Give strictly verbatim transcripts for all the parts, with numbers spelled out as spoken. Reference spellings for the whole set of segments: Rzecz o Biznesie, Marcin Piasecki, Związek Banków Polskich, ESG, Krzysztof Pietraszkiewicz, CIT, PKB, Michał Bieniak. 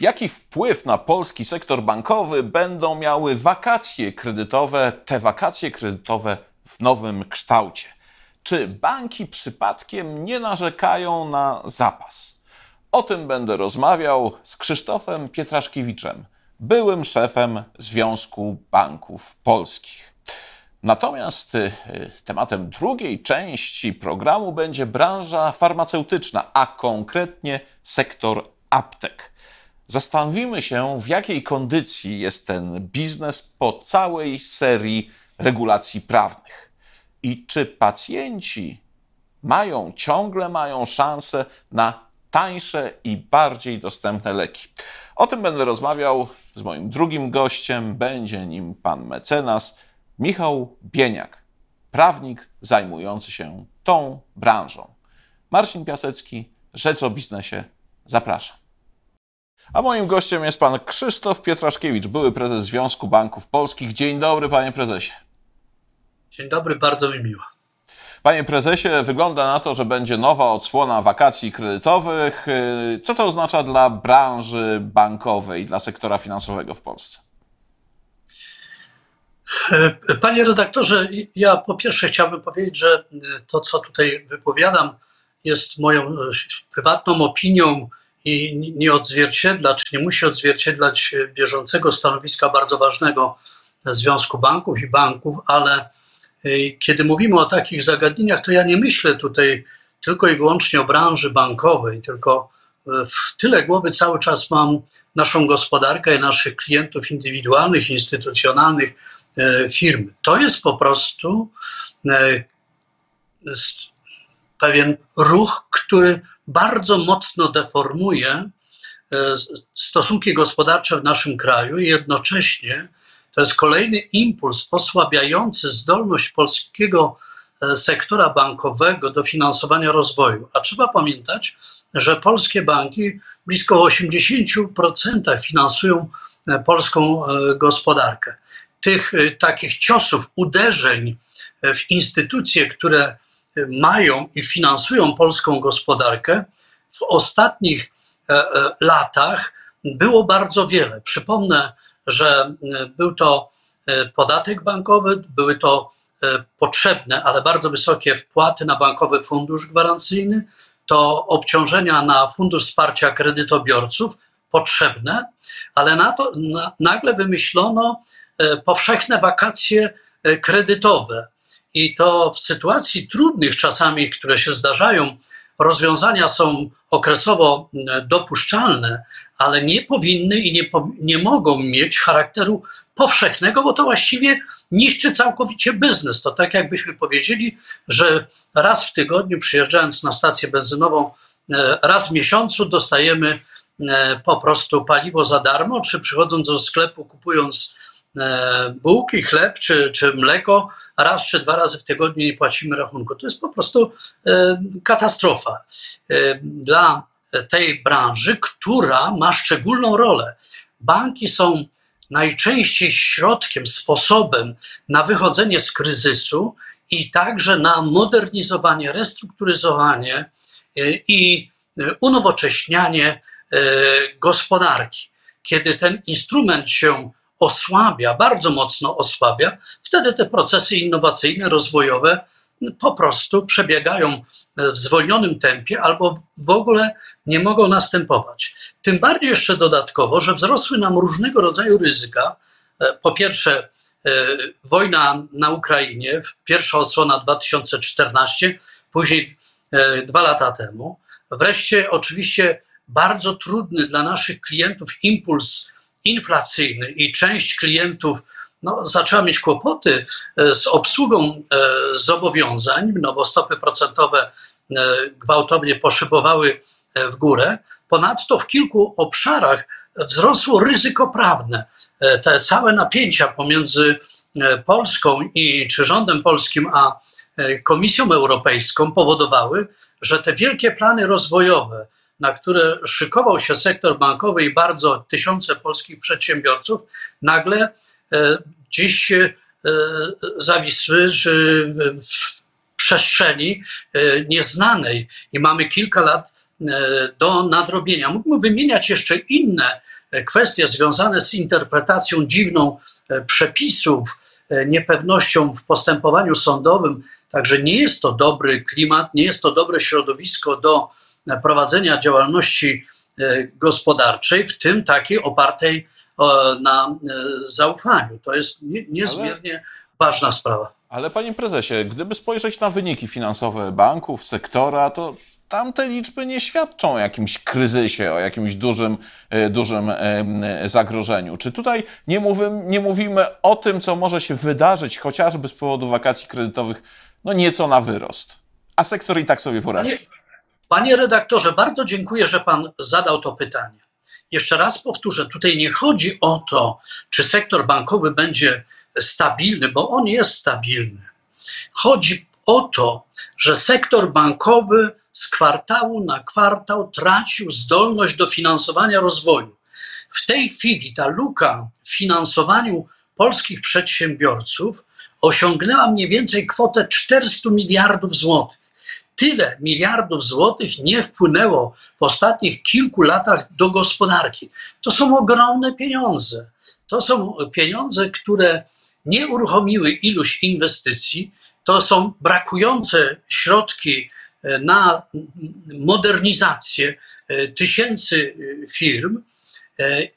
Jaki wpływ na polski sektor bankowy będą miały wakacje kredytowe, te wakacje kredytowe w nowym kształcie? Czy banki przypadkiem nie narzekają na zapas? O tym będę rozmawiał z Krzysztofem Pietraszkiewiczem, byłym szefem Związku Banków Polskich. Natomiast tematem drugiej części programu będzie branża farmaceutyczna, a konkretnie sektor aptek. Zastanowimy się, w jakiej kondycji jest ten biznes po całej serii regulacji prawnych i czy pacjenci mają, ciągle mają szansę na tańsze i bardziej dostępne leki. O tym będę rozmawiał z moim drugim gościem, będzie nim pan mecenas Michał Bieniak, prawnik zajmujący się tą branżą. Marcin Piasecki, Rzecz o Biznesie, zapraszam. A moim gościem jest pan Krzysztof Pietraszkiewicz, były prezes Związku Banków Polskich. Dzień dobry, panie prezesie. Dzień dobry, bardzo mi miło. Panie prezesie, wygląda na to, że będzie nowa odsłona wakacji kredytowych. Co to oznacza dla branży bankowej, dla sektora finansowego w Polsce? Panie redaktorze, ja po pierwsze chciałbym powiedzieć, że to, co tutaj wypowiadam, jest moją prywatną opinią i nie odzwierciedla, czy nie musi odzwierciedlać bieżącego stanowiska bardzo ważnego Związku Banków i banków, ale kiedy mówimy o takich zagadnieniach, to ja nie myślę tutaj tylko i wyłącznie o branży bankowej, tylko w tyle głowy cały czas mam naszą gospodarkę i naszych klientów indywidualnych, instytucjonalnych, firm. To jest po prostu pewien ruch, który bardzo mocno deformuje stosunki gospodarcze w naszym kraju i jednocześnie to jest kolejny impuls osłabiający zdolność polskiego sektora bankowego do finansowania rozwoju. A trzeba pamiętać, że polskie banki blisko osiemdziesiąt procent finansują polską gospodarkę. Tych takich ciosów, uderzeń w instytucje, które mają i finansują polską gospodarkę, w ostatnich latach było bardzo wiele. Przypomnę, że był to podatek bankowy, były to potrzebne, ale bardzo wysokie wpłaty na Bankowy Fundusz Gwarancyjny, to obciążenia na Fundusz Wsparcia Kredytobiorców, potrzebne, ale na to na, nagle wymyślono powszechne wakacje kredytowe i to w sytuacji trudnych czasami, które się zdarzają, rozwiązania są okresowo dopuszczalne, ale nie powinny i nie, po, nie mogą mieć charakteru powszechnego, bo to właściwie niszczy całkowicie biznes. To tak jakbyśmy powiedzieli, że raz w tygodniu przyjeżdżając na stację benzynową, raz w miesiącu dostajemy po prostu paliwo za darmo, czy przychodząc do sklepu kupując bułki, chleb czy, czy mleko, raz czy dwa razy w tygodniu nie płacimy rachunku. To jest po prostu katastrofa dla tej branży, która ma szczególną rolę. Banki są najczęściej środkiem, sposobem na wychodzenie z kryzysu i także na modernizowanie, restrukturyzowanie i unowocześnianie gospodarki. Kiedy ten instrument się osłabia, bardzo mocno osłabia, wtedy te procesy innowacyjne, rozwojowe po prostu przebiegają w zwolnionym tempie albo w ogóle nie mogą następować. Tym bardziej jeszcze dodatkowo, że wzrosły nam różnego rodzaju ryzyka. Po pierwsze wojna na Ukrainie, pierwsza odsłona dwa tysiące czternasty, później dwa lata temu. Wreszcie oczywiście bardzo trudny dla naszych klientów impuls inflacyjny i część klientów no, zaczęła mieć kłopoty z obsługą e, zobowiązań, no bo stopy procentowe e, gwałtownie poszybowały w górę. Ponadto w kilku obszarach wzrosło ryzyko prawne. E, te całe napięcia pomiędzy e, Polską i czy rządem polskim a e, Komisją Europejską powodowały, że te wielkie plany rozwojowe, na które szykował się sektor bankowy i bardzo tysiące polskich przedsiębiorców, nagle e, dziś e, zawisły w przestrzeni e, nieznanej. I mamy kilka lat do nadrobienia. Mógłbym wymieniać jeszcze inne kwestie związane z interpretacją dziwną przepisów, niepewnością w postępowaniu sądowym. Także nie jest to dobry klimat, nie jest to dobre środowisko do prowadzenia działalności gospodarczej, w tym takiej opartej na zaufaniu. To jest niezmiernie Ale... ważna sprawa. Ale panie prezesie, gdyby spojrzeć na wyniki finansowe banków, sektora, to tamte liczby nie świadczą o jakimś kryzysie, o jakimś dużym, dużym zagrożeniu. Czy tutaj nie mówimy, nie mówimy o tym, co może się wydarzyć chociażby z powodu wakacji kredytowych, no nieco na wyrost, a sektor i tak sobie poradzi? Panie, panie redaktorze, bardzo dziękuję, że pan zadał to pytanie. Jeszcze raz powtórzę, tutaj nie chodzi o to, czy sektor bankowy będzie stabilny, bo on jest stabilny. Chodzi o to, że sektor bankowy z kwartału na kwartał tracił zdolność do finansowania rozwoju. W tej chwili ta luka w finansowaniu polskich przedsiębiorców osiągnęła mniej więcej kwotę czterystu miliardów złotych. Tyle miliardów złotych nie wpłynęło w ostatnich kilku latach do gospodarki. To są ogromne pieniądze. To są pieniądze, które nie uruchomiły iluś inwestycji. To są brakujące środki na modernizację tysięcy firm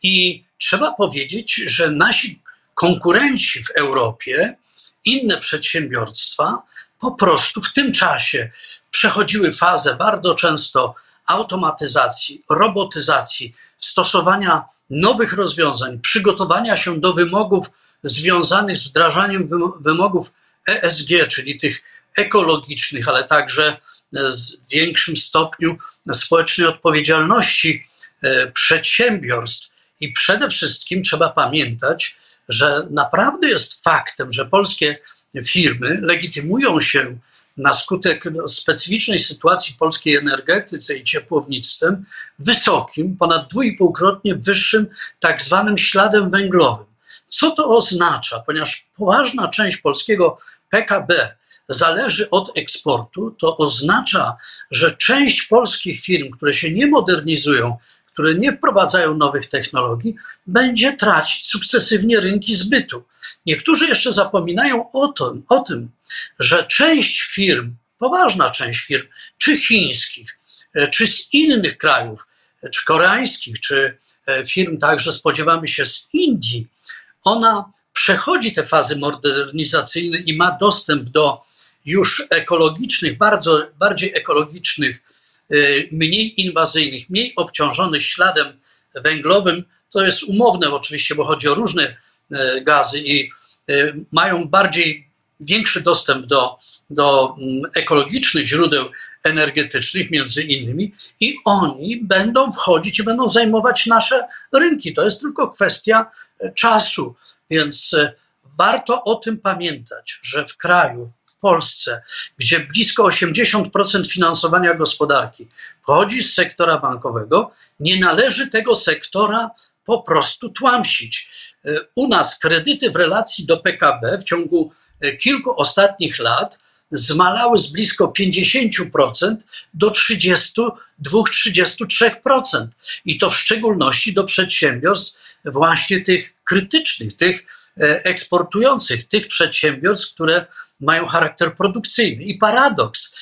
i trzeba powiedzieć, że nasi konkurenci w Europie, inne przedsiębiorstwa po prostu w tym czasie przechodziły fazę bardzo często automatyzacji, robotyzacji, stosowania nowych rozwiązań, przygotowania się do wymogów związanych z wdrażaniem wymogów E S G, czyli tych ekologicznych, ale także w większym stopniu społecznej odpowiedzialności przedsiębiorstw. I przede wszystkim trzeba pamiętać, że naprawdę jest faktem, że polskie firmy legitymują się na skutek specyficznej sytuacji w polskiej energetyce i ciepłownictwem wysokim, ponad dwójpółkrotnie wyższym tak zwanym śladem węglowym. Co to oznacza? Ponieważ poważna część polskiego P K B zależy od eksportu, to oznacza, że część polskich firm, które się nie modernizują, które nie wprowadzają nowych technologii, będzie tracić sukcesywnie rynki zbytu. Niektórzy jeszcze zapominają o tym, o tym, że część firm, poważna część firm, czy chińskich, czy z innych krajów, czy koreańskich, czy firm także spodziewamy się z Indii, ona przechodzi te fazy modernizacyjne i ma dostęp do już ekologicznych, bardzo, bardziej ekologicznych, mniej inwazyjnych, mniej obciążonych śladem węglowym. To jest umowne oczywiście, bo chodzi o różne gazy i mają bardziej, większy dostęp do, do ekologicznych źródeł energetycznych między innymi i oni będą wchodzić i będą zajmować nasze rynki. To jest tylko kwestia czasu. Więc warto o tym pamiętać, że w kraju, w Polsce, gdzie blisko osiemdziesiąt procent finansowania gospodarki pochodzi z sektora bankowego, nie należy tego sektora po prostu tłamsić. U nas kredyty w relacji do P K B w ciągu kilku ostatnich lat zmalały z blisko pięćdziesięciu procent do trzydziestu dwóch do trzydziestu trzech procent i to w szczególności do przedsiębiorstw właśnie tych krytycznych, tych eksportujących, tych przedsiębiorstw, które mają charakter produkcyjny. I paradoks,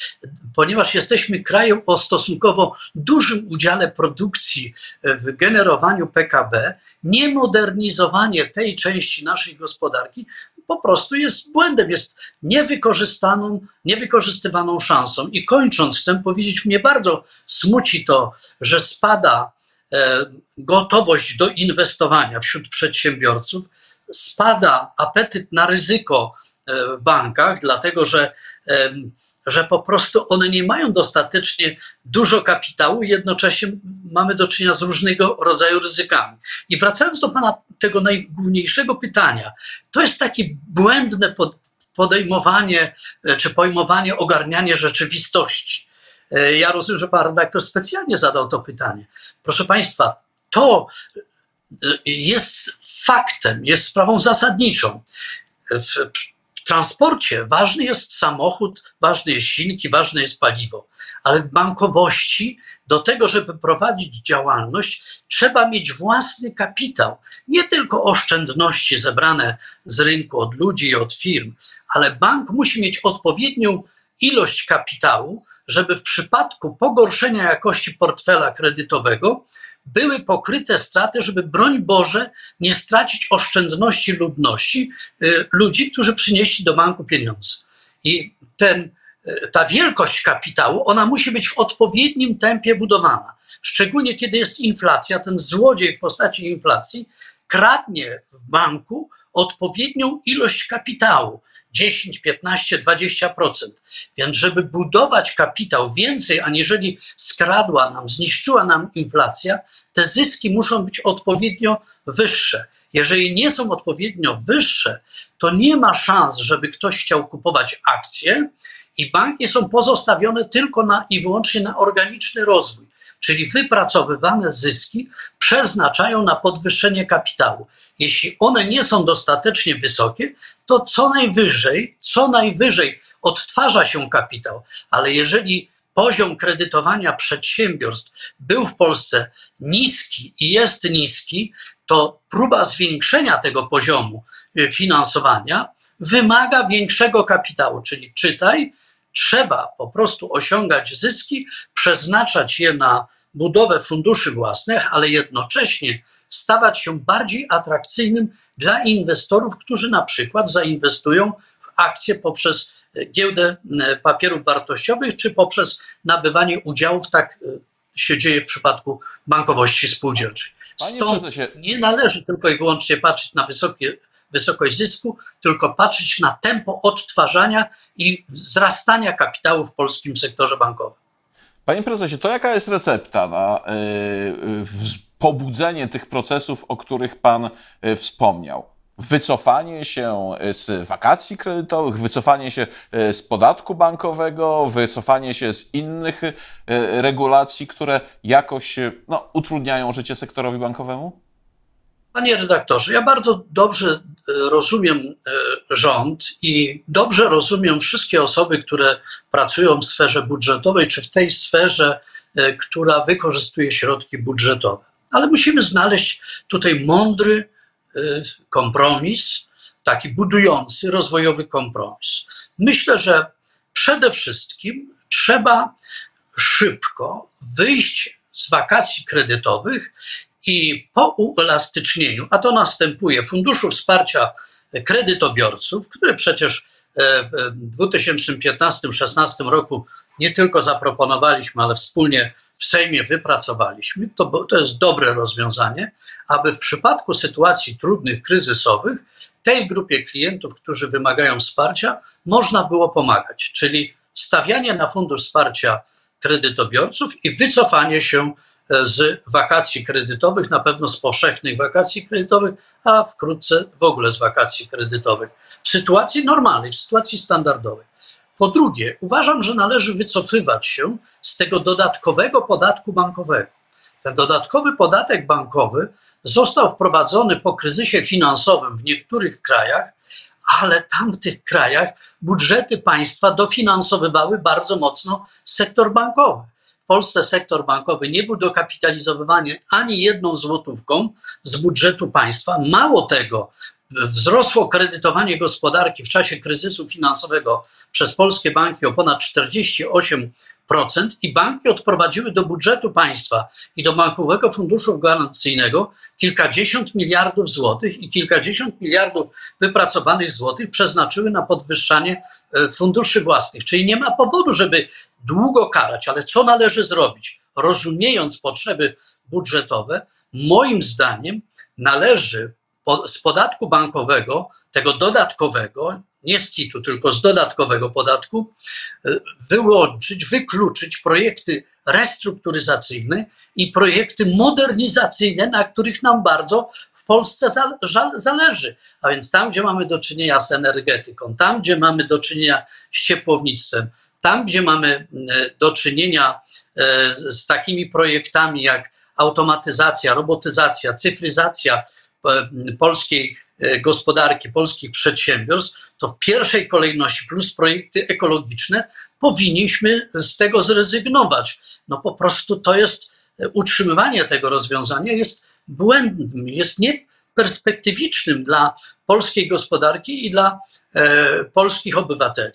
ponieważ jesteśmy krajem o stosunkowo dużym udziale produkcji w generowaniu P K B, niemodernizowanie tej części naszej gospodarki po prostu jest błędem, jest niewykorzystaną, niewykorzystywaną szansą. I kończąc, chcę powiedzieć, mnie bardzo smuci to, że spada gotowość do inwestowania wśród przedsiębiorców, spada apetyt na ryzyko w bankach, dlatego że, że po prostu one nie mają dostatecznie dużo kapitału i jednocześnie mamy do czynienia z różnego rodzaju ryzykami. I wracając do pana tego najgłówniejszego pytania, to jest takie błędne podejmowanie czy pojmowanie, ogarnianie rzeczywistości. Ja rozumiem, że pan redaktor specjalnie zadał to pytanie. Proszę państwa, to jest faktem, jest sprawą zasadniczą. W transporcie ważny jest samochód, ważne jest silniki, ważne jest paliwo, ale w bankowości do tego, żeby prowadzić działalność, trzeba mieć własny kapitał. Nie tylko oszczędności zebrane z rynku od ludzi i od firm, ale bank musi mieć odpowiednią ilość kapitału, żeby w przypadku pogorszenia jakości portfela kredytowego były pokryte straty, żeby broń Boże nie stracić oszczędności ludności, y, ludzi, którzy przynieśli do banku pieniądze. I ten, y, ta wielkość kapitału, ona musi być w odpowiednim tempie budowana. Szczególnie kiedy jest inflacja, ten złodziej w postaci inflacji kradnie w banku odpowiednią ilość kapitału. dziesięć, piętnaście, dwadzieścia procent. Więc żeby budować kapitał więcej, aniżeli skradła nam, zniszczyła nam inflacja, te zyski muszą być odpowiednio wyższe. Jeżeli nie są odpowiednio wyższe, to nie ma szans, żeby ktoś chciał kupować akcje i banki są pozostawione tylko na, i wyłącznie na organiczny rozwój, czyli wypracowywane zyski przeznaczają na podwyższenie kapitału. Jeśli one nie są dostatecznie wysokie, to co najwyżej, co najwyżej odtwarza się kapitał, ale jeżeli poziom kredytowania przedsiębiorstw był w Polsce niski i jest niski, to próba zwiększenia tego poziomu finansowania wymaga większego kapitału, czyli czytaj, trzeba po prostu osiągać zyski, przeznaczać je na budowę funduszy własnych, ale jednocześnie stawać się bardziej atrakcyjnym dla inwestorów, którzy na przykład zainwestują w akcje poprzez giełdę papierów wartościowych czy poprzez nabywanie udziałów. Tak się dzieje w przypadku bankowości spółdzielczej. Stąd nie należy tylko i wyłącznie patrzeć na wysokie wysokość zysku, tylko patrzeć na tempo odtwarzania i wzrastania kapitału w polskim sektorze bankowym. Panie prezesie, to jaka jest recepta na yy, pobudzenie tych procesów, o których pan yy, wspomniał? Wycofanie się z wakacji kredytowych, wycofanie się z podatku bankowego, wycofanie się z innych yy, regulacji, które jakoś no, utrudniają życie sektorowi bankowemu? Panie redaktorze, ja bardzo dobrze rozumiem rząd i dobrze rozumiem wszystkie osoby, które pracują w sferze budżetowej czy w tej sferze, która wykorzystuje środki budżetowe. Ale musimy znaleźć tutaj mądry kompromis, taki budujący, rozwojowy kompromis. Myślę, że przede wszystkim trzeba szybko wyjść z wakacji kredytowych i po uelastycznieniu, a to następuje, Funduszu Wsparcia Kredytobiorców, który przecież w dwa tysiące piętnastym-szesnastym roku nie tylko zaproponowaliśmy, ale wspólnie w Sejmie wypracowaliśmy, to, to jest dobre rozwiązanie, aby w przypadku sytuacji trudnych, kryzysowych, tej grupie klientów, którzy wymagają wsparcia, można było pomagać, czyli stawianie na Fundusz Wsparcia Kredytobiorców i wycofanie się z wakacji kredytowych, na pewno z powszechnych wakacji kredytowych, a wkrótce w ogóle z wakacji kredytowych. W sytuacji normalnej, w sytuacji standardowej. Po drugie, uważam, że należy wycofywać się z tego dodatkowego podatku bankowego. Ten dodatkowy podatek bankowy został wprowadzony po kryzysie finansowym w niektórych krajach, ale tam w tych krajach budżety państwa dofinansowywały bardzo mocno sektor bankowy. W Polsce sektor bankowy nie był dokapitalizowany ani jedną złotówką z budżetu państwa. Mało tego, wzrosło kredytowanie gospodarki w czasie kryzysu finansowego przez polskie banki o ponad czterdzieści osiem procent i banki odprowadziły do budżetu państwa i do Bankowego Funduszu Gwarancyjnego kilkadziesiąt miliardów złotych i kilkadziesiąt miliardów wypracowanych złotych przeznaczyły na podwyższanie funduszy własnych. Czyli nie ma powodu, żeby długo karać, ale co należy zrobić? Rozumiejąc potrzeby budżetowe, moim zdaniem należy po, z podatku bankowego, tego dodatkowego, nie z C I T-u, tylko z dodatkowego podatku, wyłączyć, wykluczyć projekty restrukturyzacyjne i projekty modernizacyjne, na których nam bardzo w Polsce zależy. A więc tam, gdzie mamy do czynienia z energetyką, tam, gdzie mamy do czynienia z ciepłownictwem, tam, gdzie mamy do czynienia z takimi projektami jak automatyzacja, robotyzacja, cyfryzacja polskiej gospodarki, polskich przedsiębiorstw, to w pierwszej kolejności plus projekty ekologiczne powinniśmy z tego zrezygnować. No po prostu to jest, utrzymywanie tego rozwiązania jest błędnym, jest nieperspektywicznym dla polskiej gospodarki i dla e, polskich obywateli.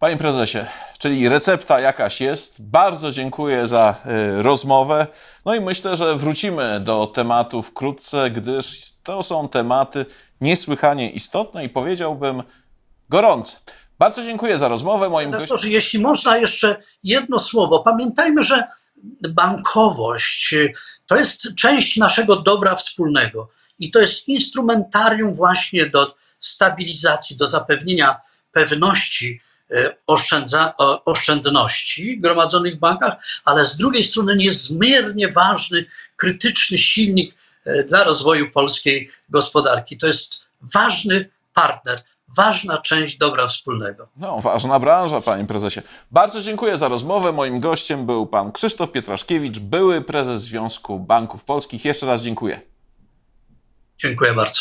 Panie prezesie, czyli recepta jakaś jest. Bardzo dziękuję za y, rozmowę. No i myślę, że wrócimy do tematu wkrótce, gdyż to są tematy niesłychanie istotne i powiedziałbym gorące. Bardzo dziękuję za rozmowę. Moim gościem... Jeśli można jeszcze jedno słowo. Pamiętajmy, że bankowość to jest część naszego dobra wspólnego i to jest instrumentarium właśnie do stabilizacji, do zapewnienia pewności oszczędza, oszczędności gromadzonych w bankach, ale z drugiej strony niezmiernie ważny, krytyczny silnik dla rozwoju polskiej gospodarki. To jest ważny partner, ważna część dobra wspólnego. No, ważna branża, panie prezesie. Bardzo dziękuję za rozmowę. Moim gościem był pan Krzysztof Pietraszkiewicz, były prezes Związku Banków Polskich. Jeszcze raz dziękuję. Dziękuję bardzo.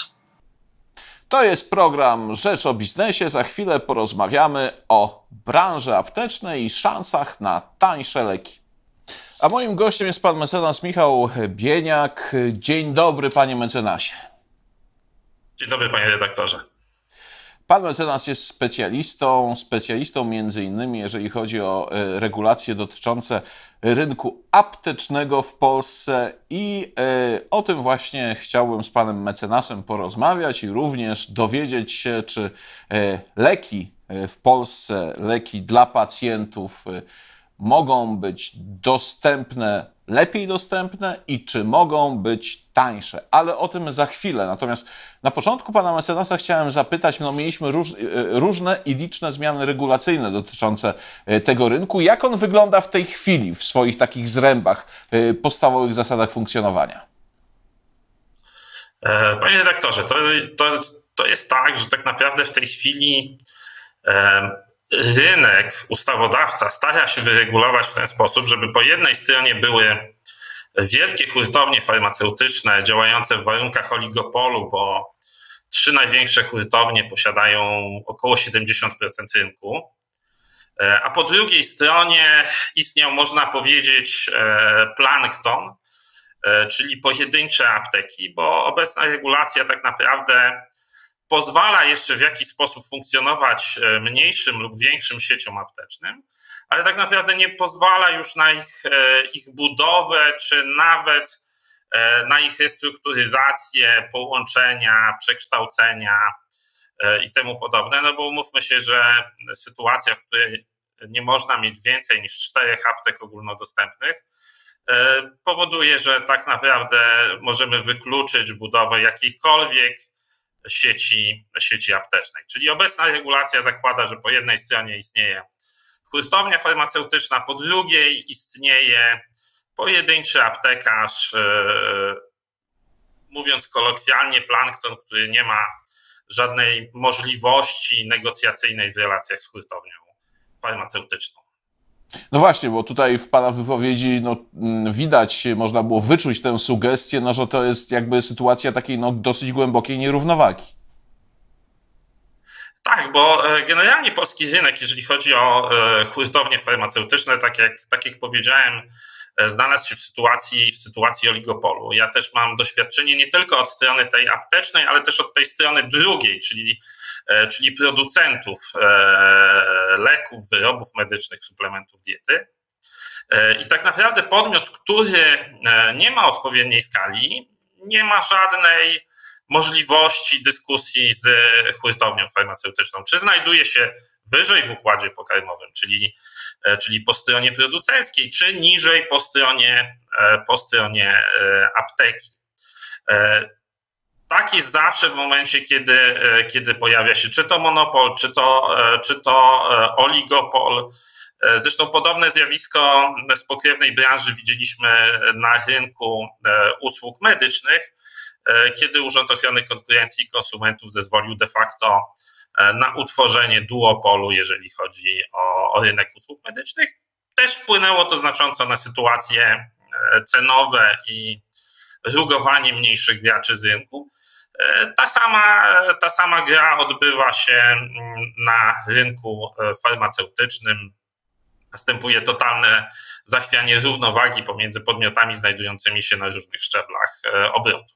To jest program Rzecz o Biznesie. Za chwilę porozmawiamy o branży aptecznej i szansach na tańsze leki. A moim gościem jest pan mecenas Michał Bieniak. Dzień dobry, panie mecenasie. Dzień dobry, panie redaktorze. Pan mecenas jest specjalistą, specjalistą między innymi, jeżeli chodzi o regulacje dotyczące rynku aptecznego w Polsce i o tym właśnie chciałbym z panem mecenasem porozmawiać i również dowiedzieć się, czy leki w Polsce, leki dla pacjentów mogą być dostępne, lepiej dostępne i czy mogą być tańsze, ale o tym za chwilę. Natomiast na początku pana mecenasa chciałem zapytać, no mieliśmy róż, różne i liczne zmiany regulacyjne dotyczące tego rynku. Jak on wygląda w tej chwili w swoich takich zrębach, podstawowych zasadach funkcjonowania? Panie redaktorze, to, to, to jest tak, że tak naprawdę w tej chwili e, rynek, ustawodawca stara się wyregulować w ten sposób, żeby po jednej stronie były wielkie hurtownie farmaceutyczne działające w warunkach oligopolu, bo trzy największe hurtownie posiadają około siedemdziesiąt procent rynku, a po drugiej stronie istniał, można powiedzieć, plankton, czyli pojedyncze apteki, bo obecna regulacja tak naprawdę pozwala jeszcze w jakiś sposób funkcjonować mniejszym lub większym sieciom aptecznym, ale tak naprawdę nie pozwala już na ich, ich budowę, czy nawet na ich restrukturyzację, połączenia, przekształcenia i temu podobne, no bo umówmy się, że sytuacja, w której nie można mieć więcej niż czterech aptek ogólnodostępnych, powoduje, że tak naprawdę możemy wykluczyć budowę jakiejkolwiek sieci, sieci aptecznej. Czyli obecna regulacja zakłada, że po jednej stronie istnieje hurtownia farmaceutyczna, po drugiej istnieje pojedynczy aptekarz, mówiąc kolokwialnie, plankton, który nie ma żadnej możliwości negocjacyjnej w relacjach z hurtownią farmaceutyczną. No właśnie, bo tutaj w pana wypowiedzi no, widać, można było wyczuć tę sugestię, no, że to jest jakby sytuacja takiej no, dosyć głębokiej nierównowagi. Tak, bo generalnie polski rynek, jeżeli chodzi o hurtownie farmaceutyczne, tak jak, tak jak powiedziałem, znalazł się w sytuacji, w sytuacji oligopolu. Ja też mam doświadczenie nie tylko od strony tej aptecznej, ale też od tej strony drugiej, czyli czyli producentów leków, wyrobów medycznych, suplementów diety. I tak naprawdę podmiot, który nie ma odpowiedniej skali, nie ma żadnej możliwości dyskusji z hurtownią farmaceutyczną, czy znajduje się wyżej w układzie pokarmowym, czyli, czyli po stronie producenckiej, czy niżej po stronie, po stronie apteki. Tak jest zawsze w momencie, kiedy, kiedy pojawia się czy to monopol, czy to, czy to oligopol. Zresztą podobne zjawisko z pokrewnej branży widzieliśmy na rynku usług medycznych, kiedy Urząd Ochrony Konkurencji i Konsumentów zezwolił de facto na utworzenie duopolu, jeżeli chodzi o, o rynek usług medycznych. Też wpłynęło to znacząco na sytuacje cenowe i rugowanie mniejszych graczy z rynku. Ta sama, ta sama gra odbywa się na rynku farmaceutycznym. Następuje totalne zachwianie równowagi pomiędzy podmiotami znajdującymi się na różnych szczeblach obrotu.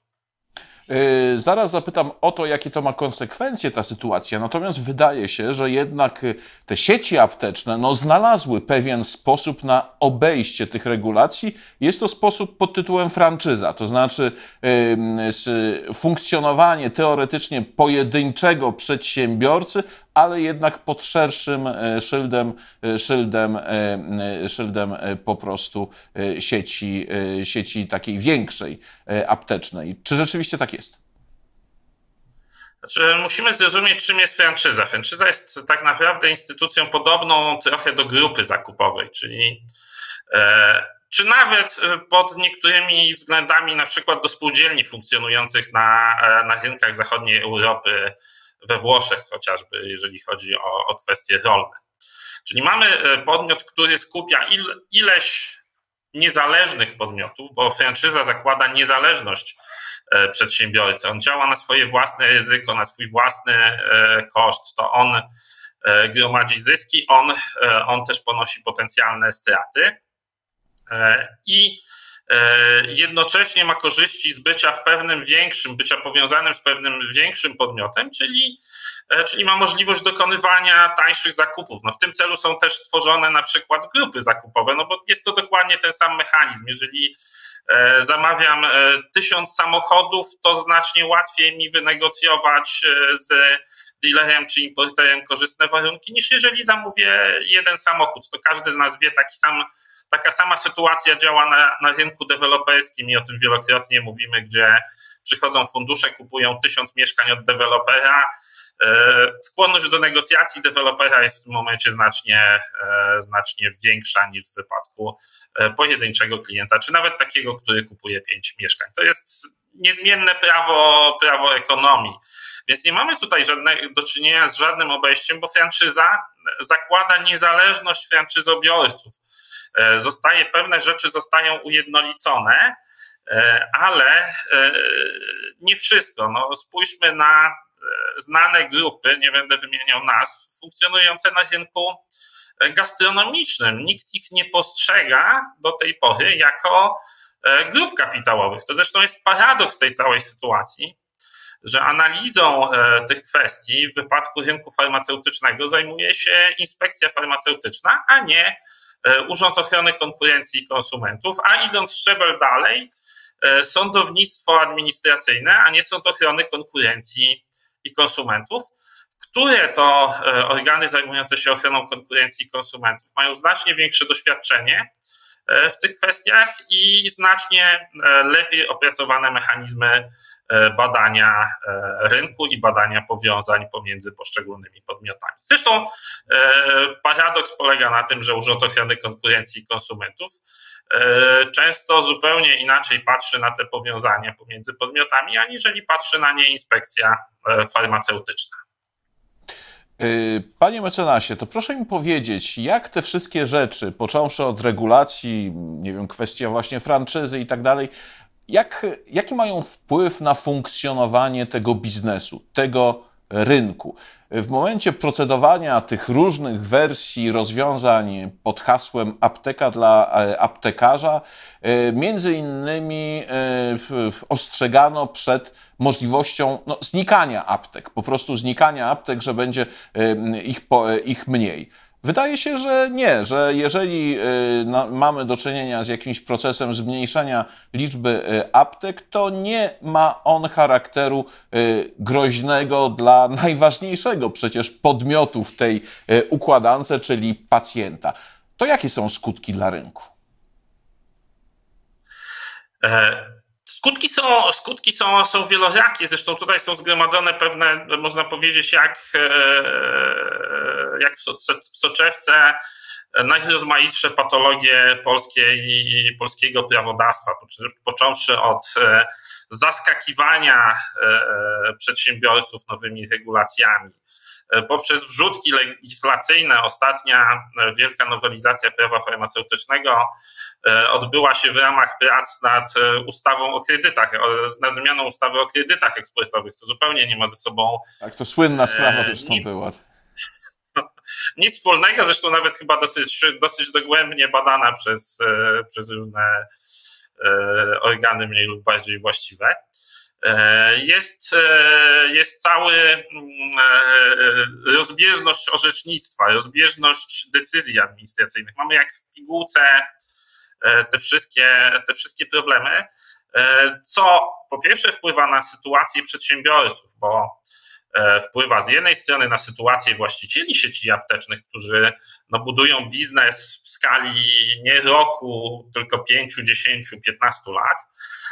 Yy, zaraz zapytam o to, jakie to ma konsekwencje ta sytuacja, natomiast wydaje się, że jednak te sieci apteczne no, znalazły pewien sposób na obejście tych regulacji. Jest to sposób pod tytułem franczyza, to znaczy yy, funkcjonowanie teoretycznie pojedynczego przedsiębiorcy, ale jednak pod szerszym szyldem, szyldem, szyldem po prostu sieci, sieci takiej większej aptecznej. Czy rzeczywiście tak jest? Znaczy, musimy zrozumieć, czym jest franczyza. Franczyza jest tak naprawdę instytucją podobną trochę do grupy zakupowej, czyli czy nawet pod niektórymi względami na przykład do spółdzielni funkcjonujących na, na rynkach zachodniej Europy, we Włoszech chociażby, jeżeli chodzi o, o kwestie rolne. Czyli mamy podmiot, który skupia il, ileś niezależnych podmiotów, bo franczyza zakłada niezależność przedsiębiorcy. On działa na swoje własne ryzyko, na swój własny koszt, to on gromadzi zyski, on, on też ponosi potencjalne straty i jednocześnie ma korzyści z bycia w pewnym większym, bycia powiązanym z pewnym większym podmiotem, czyli, czyli ma możliwość dokonywania tańszych zakupów. No w tym celu są też tworzone na przykład grupy zakupowe, no bo jest to dokładnie ten sam mechanizm. Jeżeli zamawiam tysiąc samochodów, to znacznie łatwiej mi wynegocjować z dealerem czy importerem korzystne warunki, niż jeżeli zamówię jeden samochód. To każdy z nas wie, taki sam Taka sama sytuacja działa na, na rynku deweloperskim i o tym wielokrotnie mówimy, gdzie przychodzą fundusze, kupują tysiąc mieszkań od dewelopera. Skłonność do negocjacji dewelopera jest w tym momencie znacznie, znacznie większa niż w wypadku pojedynczego klienta, czy nawet takiego, który kupuje pięć mieszkań. To jest niezmienne prawo, prawo ekonomii. Więc nie mamy tutaj żadnego, do czynienia z żadnym obejściem, bo franczyza zakłada niezależność franczyzobiorców. Zostaje, pewne rzeczy zostają ujednolicone, ale nie wszystko. No, spójrzmy na znane grupy, nie będę wymieniał nazw, funkcjonujące na rynku gastronomicznym. Nikt ich nie postrzega do tej pory jako grup kapitałowych. To zresztą jest paradoks tej całej sytuacji, że analizą tych kwestii w wypadku rynku farmaceutycznego zajmuje się inspekcja farmaceutyczna, a nie Urząd Ochrony Konkurencji i Konsumentów, a idąc szczebel dalej, sądownictwo administracyjne, a nie Sąd Ochrony Konkurencji i Konsumentów, które to organy zajmujące się ochroną konkurencji i konsumentów mają znacznie większe doświadczenie w tych kwestiach i znacznie lepiej opracowane mechanizmy badania rynku i badania powiązań pomiędzy poszczególnymi podmiotami. Zresztą paradoks polega na tym, że Urząd Ochrony Konkurencji i Konsumentów często zupełnie inaczej patrzy na te powiązania pomiędzy podmiotami, aniżeli patrzy na nie inspekcja farmaceutyczna. Panie mecenasie, to proszę mi powiedzieć, jak te wszystkie rzeczy, począwszy od regulacji, nie wiem, kwestia właśnie franczyzy i tak dalej, Jak, jaki mają wpływ na funkcjonowanie tego biznesu, tego rynku? W momencie procedowania tych różnych wersji rozwiązań pod hasłem apteka dla aptekarza, między innymi ostrzegano przed możliwością no, znikania aptek, po prostu znikania aptek, że będzie ich, ich mniej. Wydaje się, że nie, że jeżeli mamy do czynienia z jakimś procesem zmniejszenia liczby aptek, to nie ma on charakteru groźnego dla najważniejszego przecież podmiotu w tej układance, czyli pacjenta. To jakie są skutki dla rynku? E- Skutki są, skutki są, są wielorakie, zresztą tutaj są zgromadzone pewne, można powiedzieć, jak, jak w soczewce najrozmaitsze patologie polskiej, polskiego prawodawstwa, począwszy od zaskakiwania przedsiębiorców nowymi regulacjami, poprzez wrzutki legislacyjne. Ostatnia wielka nowelizacja prawa farmaceutycznego odbyła się w ramach prac nad ustawą o kredytach, nad zmianą ustawy o kredytach eksportowych, co zupełnie nie ma ze sobą... Tak, to słynna sprawa zresztą nic, była. Nic wspólnego, zresztą nawet chyba dosyć, dosyć dogłębnie badana przez, przez różne organy mniej lub bardziej właściwe. Jest, jest cała rozbieżność orzecznictwa, rozbieżność decyzji administracyjnych. Mamy jak w pigułce te wszystkie, te wszystkie problemy, co po pierwsze wpływa na sytuację przedsiębiorców, bo wpływa z jednej strony na sytuację właścicieli sieci aptecznych, którzy no, budują biznes w skali nie roku, tylko pięciu, dziesięciu, piętnastu lat,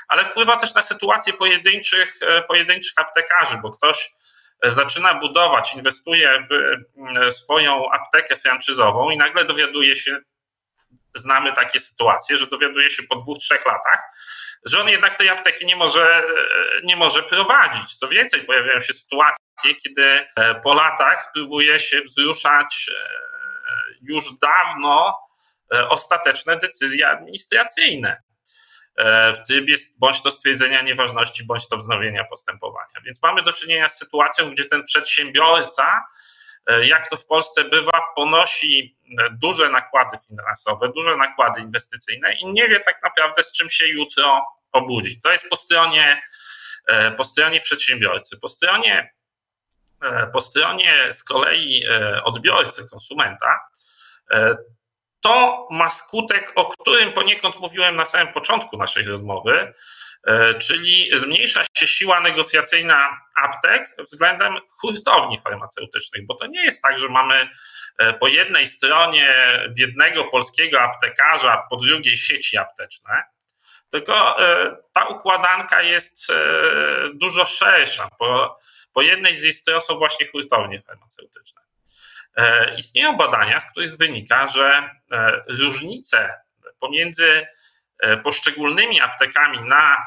ale wpływa też na sytuację pojedynczych, pojedynczych aptekarzy, bo ktoś zaczyna budować, inwestuje w swoją aptekę franczyzową i nagle dowiaduje się, znamy takie sytuacje, że dowiaduje się po dwóch, trzech latach, że on jednak tej apteki nie może, nie może prowadzić. Co więcej, pojawiają się sytuacje, kiedy po latach próbuje się wzruszać już dawno ostateczne decyzje administracyjne w trybie bądź to stwierdzenia nieważności, bądź to wznowienia postępowania. Więc mamy do czynienia z sytuacją, gdzie ten przedsiębiorca, jak to w Polsce bywa, ponosi duże nakłady finansowe, duże nakłady inwestycyjne i nie wie tak naprawdę, z czym się jutro obudzi. To jest po stronie, po stronie przedsiębiorcy. Po stronie, po stronie z kolei odbiorcy, konsumenta, to ma skutek, o którym poniekąd mówiłem na samym początku naszej rozmowy, czyli zmniejsza się siła negocjacyjna aptek względem hurtowni farmaceutycznych, bo to nie jest tak, że mamy po jednej stronie biednego polskiego aptekarza, po drugiej sieci apteczne, tylko ta układanka jest dużo szersza. Po, po jednej z jej stron są właśnie hurtownie farmaceutyczne. Istnieją badania, z których wynika, że różnice pomiędzy poszczególnymi aptekami na,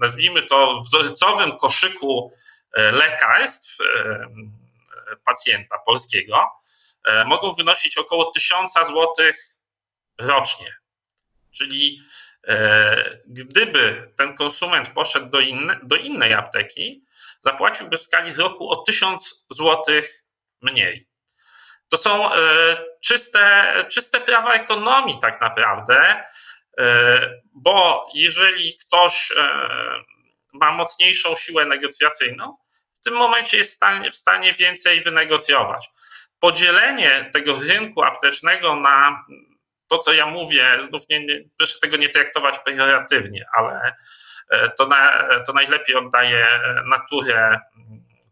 nazwijmy to, wzorcowym koszyku lekarstw pacjenta polskiego mogą wynosić około tysiąc złotych rocznie. Czyli gdyby ten konsument poszedł do, inne, do innej apteki, zapłaciłby w skali roku o tysiąc złotych mniej. To są czyste, czyste prawa ekonomii tak naprawdę, bo jeżeli ktoś ma mocniejszą siłę negocjacyjną, w tym momencie jest w stanie więcej wynegocjować. Podzielenie tego rynku aptecznego na to, co ja mówię, znów nie, nie, proszę tego nie traktować pejoratywnie, ale to, na, to najlepiej oddaje naturę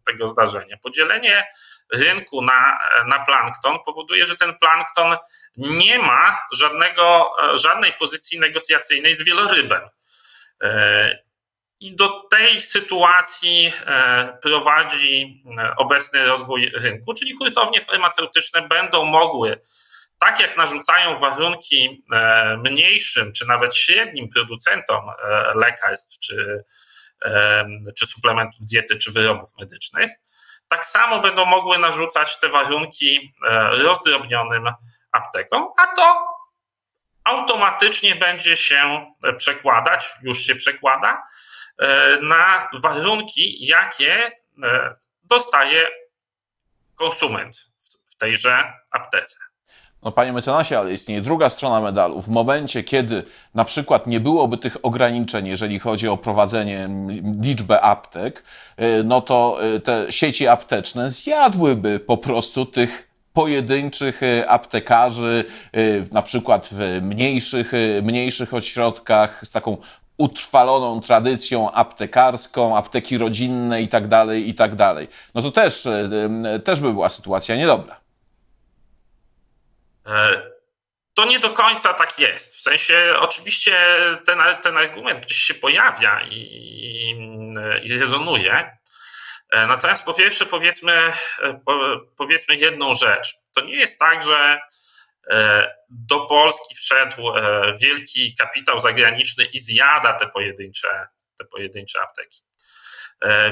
tego zdarzenia. Podzielenie rynku na, na plankton powoduje, że ten plankton nie ma żadnego, żadnej pozycji negocjacyjnej z wielorybem. I do tej sytuacji prowadzi obecny rozwój rynku, czyli hurtownie farmaceutyczne będą mogły, tak jak narzucają warunki mniejszym czy nawet średnim producentom lekarstw czy, czy suplementów diety czy wyrobów medycznych, tak samo będą mogły narzucać te warunki rozdrobnionym aptekom, a to automatycznie będzie się przekładać, już się przekłada, na warunki, jakie dostaje konsument w tejże aptece. No, panie mecenasie, ale istnieje druga strona medalu. W momencie, kiedy na przykład nie byłoby tych ograniczeń, jeżeli chodzi o prowadzenie liczby aptek, no to te sieci apteczne zjadłyby po prostu tych pojedynczych aptekarzy, na przykład w mniejszych, mniejszych ośrodkach z taką utrwaloną tradycją aptekarską, apteki rodzinne i tak dalej, i tak dalej. No to też, też by była sytuacja niedobra. To nie do końca tak jest. W sensie oczywiście ten, ten argument gdzieś się pojawia i, i rezonuje. Natomiast po pierwsze powiedzmy, powiedzmy jedną rzecz. To nie jest tak, że do Polski wszedł wielki kapitał zagraniczny i zjada te pojedyncze, te pojedyncze apteki.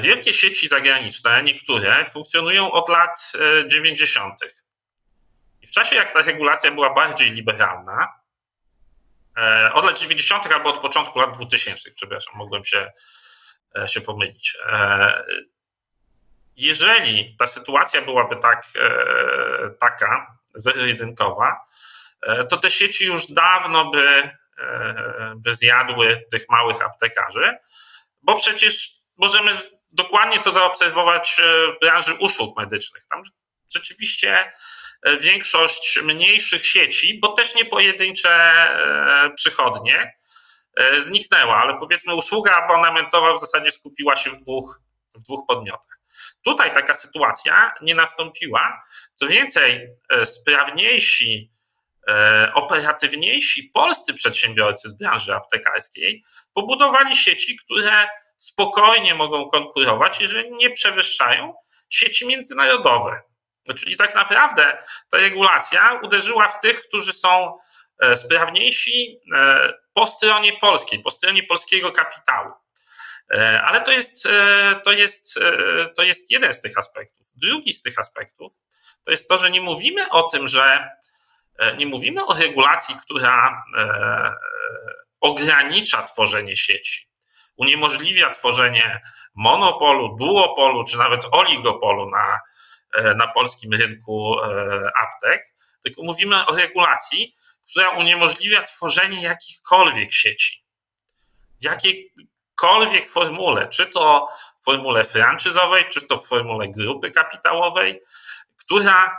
Wielkie sieci zagraniczne, niektóre, funkcjonują od lat dziewięćdziesiątych. I w czasie, jak ta regulacja była bardziej liberalna, od lat dziewięćdziesiątych albo od początku lat dwutysięcznych, przepraszam, mogłem się, się pomylić. Jeżeli ta sytuacja byłaby tak, taka zero-jedynkowa, to te sieci już dawno by, by zjadły tych małych aptekarzy, bo przecież możemy dokładnie to zaobserwować w branży usług medycznych. Tam rzeczywiście większość mniejszych sieci, bo też nie pojedyncze przychodnie, zniknęła, ale powiedzmy usługa abonamentowa w zasadzie skupiła się w dwóch, w dwóch podmiotach. Tutaj taka sytuacja nie nastąpiła. Co więcej, sprawniejsi, operatywniejsi polscy przedsiębiorcy z branży aptekarskiej pobudowali sieci, które spokojnie mogą konkurować, jeżeli nie przewyższają sieci międzynarodowe. Czyli tak naprawdę ta regulacja uderzyła w tych, którzy są sprawniejsi po stronie polskiej, po stronie polskiego kapitału. Ale to jest, to jest, to jest jeden z tych aspektów. Drugi z tych aspektów to jest to, że nie mówimy o tym, że nie mówimy o regulacji, która ogranicza tworzenie sieci, uniemożliwia tworzenie monopolu, duopolu czy nawet oligopolu na, na polskim rynku aptek, tylko mówimy o regulacji, która uniemożliwia tworzenie jakichkolwiek sieci, w jakiejkolwiek formule, czy to w formule franczyzowej, czy to w formule grupy kapitałowej, która,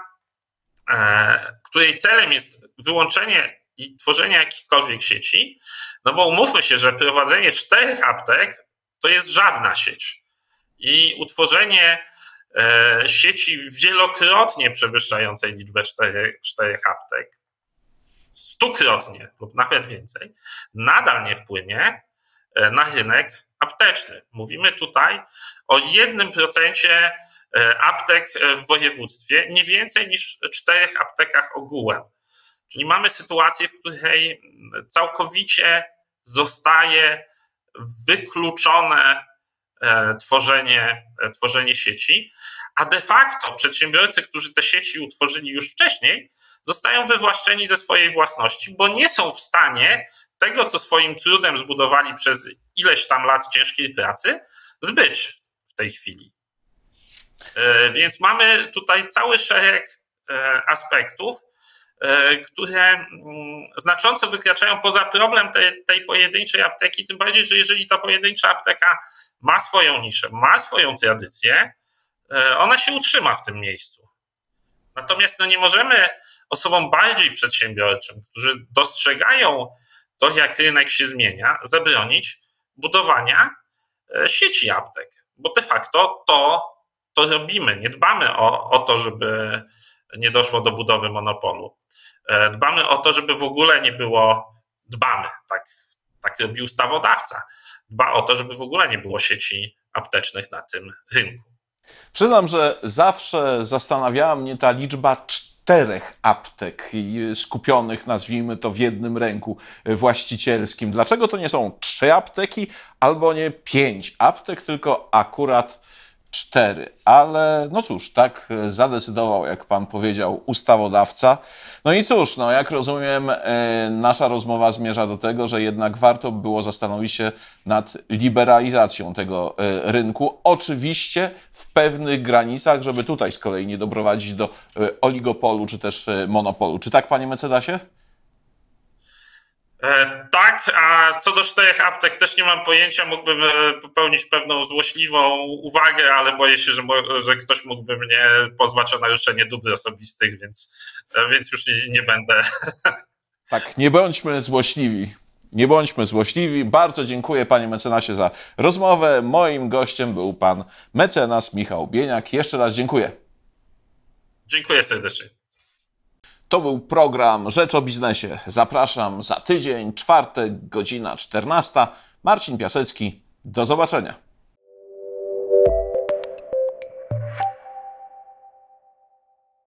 której celem jest wyłączenie i tworzenie jakichkolwiek sieci, no bo umówmy się, że prowadzenie czterech aptek to jest żadna sieć i utworzenie sieci wielokrotnie przewyższającej liczbę czterech aptek, stukrotnie lub nawet więcej, nadal nie wpłynie na rynek apteczny. Mówimy tutaj o jednym procencie aptek w województwie, nie więcej niż czterech aptekach ogółem. Czyli mamy sytuację, w której całkowicie zostaje wykluczone tworzenie, tworzenie sieci, a de facto przedsiębiorcy, którzy te sieci utworzyli już wcześniej, zostają wywłaszczeni ze swojej własności, bo nie są w stanie tego, co swoim trudem zbudowali przez ileś tam lat ciężkiej pracy, zbyć w tej chwili. Więc mamy tutaj cały szereg aspektów, które znacząco wykraczają poza problem tej, tej pojedynczej apteki, tym bardziej, że jeżeli ta pojedyncza apteka ma swoją niszę, ma swoją tradycję, ona się utrzyma w tym miejscu. Natomiast no nie możemy osobom bardziej przedsiębiorczym, którzy dostrzegają to, jak rynek się zmienia, zabronić budowania sieci aptek, bo de facto to, to robimy. Nie dbamy o, o to, żeby nie doszło do budowy monopolu. Dbamy o to, żeby w ogóle nie było, dbamy, tak, tak robi ustawodawca, dba o to, żeby w ogóle nie było sieci aptecznych na tym rynku. Przyznam, że zawsze zastanawiała mnie ta liczba czterech aptek skupionych, nazwijmy to, w jednym ręku właścicielskim. Dlaczego to nie są trzy apteki albo nie pięć aptek, tylko akurat cztery, ale no cóż, tak zadecydował, jak pan powiedział, ustawodawca. No i cóż, no jak rozumiem, nasza rozmowa zmierza do tego, że jednak warto było zastanowić się nad liberalizacją tego rynku. Oczywiście w pewnych granicach, żeby tutaj z kolei nie doprowadzić do oligopolu czy też monopolu. Czy tak, panie mecenasie? Tak, a co do czterech aptek też nie mam pojęcia, mógłbym popełnić pewną złośliwą uwagę, ale boję się, że, że ktoś mógłby mnie pozwać o naruszenie dóbr osobistych, więc, więc już nie, nie będę. Tak, nie bądźmy złośliwi. Nie bądźmy złośliwi. Bardzo dziękuję, panie mecenasie, za rozmowę. Moim gościem był pan mecenas Michał Bieniak. Jeszcze raz dziękuję. Dziękuję serdecznie. To był program Rzecz o Biznesie. Zapraszam za tydzień, czwartek, godzina czternasta. Marcin Piasecki. Do zobaczenia.